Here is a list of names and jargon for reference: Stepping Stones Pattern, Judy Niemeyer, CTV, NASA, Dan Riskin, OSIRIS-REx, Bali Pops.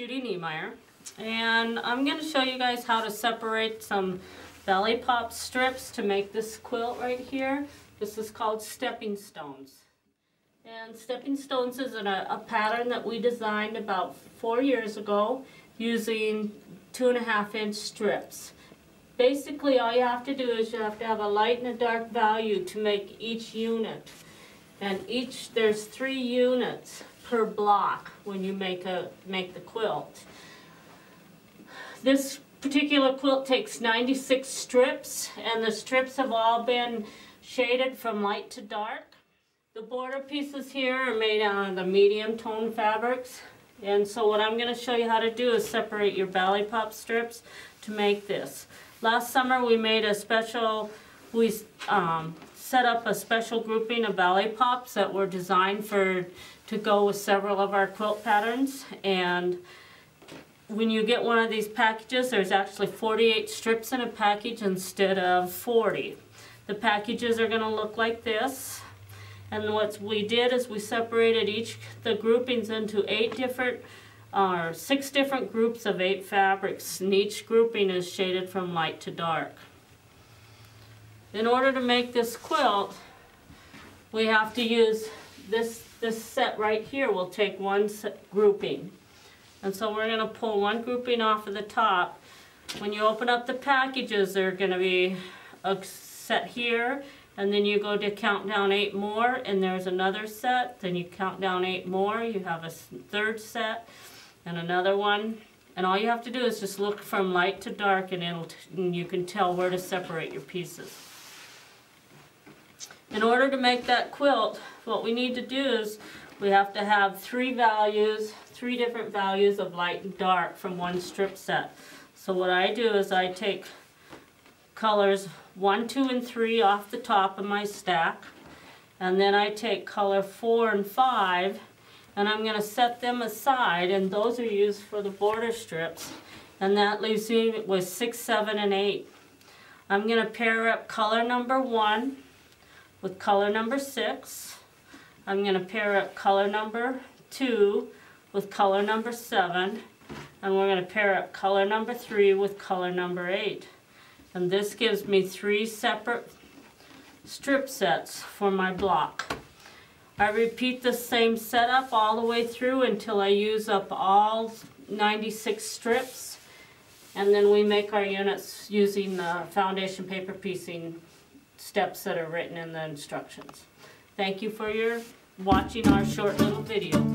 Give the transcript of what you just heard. Judy Niemeyer, and I'm going to show you guys how to separate some Bali Pop strips to make this quilt right here. This is called Stepping Stones. And Stepping Stones is a pattern that we designed about 4 years ago using 2.5-inch strips. Basically, all you have to do is you have to have a light and a dark value to make each unit. And there's 3 units per block when you make the quilt. This particular quilt takes 96 strips, and the strips have all been shaded from light to dark. The border pieces here are made out of the medium tone fabrics, and so what I'm going to show you how to do is separate your Bali Pop strips to make this. Last summer we made a special, set up a special grouping of Bali Pops that were designed to go with several of our quilt patterns. And when you get one of these packages, there's actually 48 strips in a package instead of 40. The packages are going to look like this. And what we did is we separated the groupings into 6 different groups of 8 fabrics, and each grouping is shaded from light to dark. In order to make this quilt, we have to use this set right here. We'll take one grouping. And so we're going to pull one grouping off of the top. When you open up the packages, there are going to be a set here, and then you go to count down 8 more, and there's another set. Then you count down 8 more, you have a third set, and another one. And all you have to do is just look from light to dark, and you can tell where to separate your pieces. In order to make that quilt, what we need to do is we have to have 3 different values of light and dark from one strip set. So what I do is I take colors 1, 2, and 3 off the top of my stack, and then I take color 4 and 5, and I'm going to set them aside, and those are used for the border strips, and that leaves me with 6, 7, and 8. I'm going to pair up color number 1 with color number 6. I'm going to pair up color number 2 with color number 7, and we're going to pair up color number 3 with color number 8. And this gives me 3 separate strip sets for my block. I repeat the same setup all the way through until I use up all 96 strips, and then we make our units using the foundation paper piecing steps that are written in the instructions. Thank you for watching our short little video.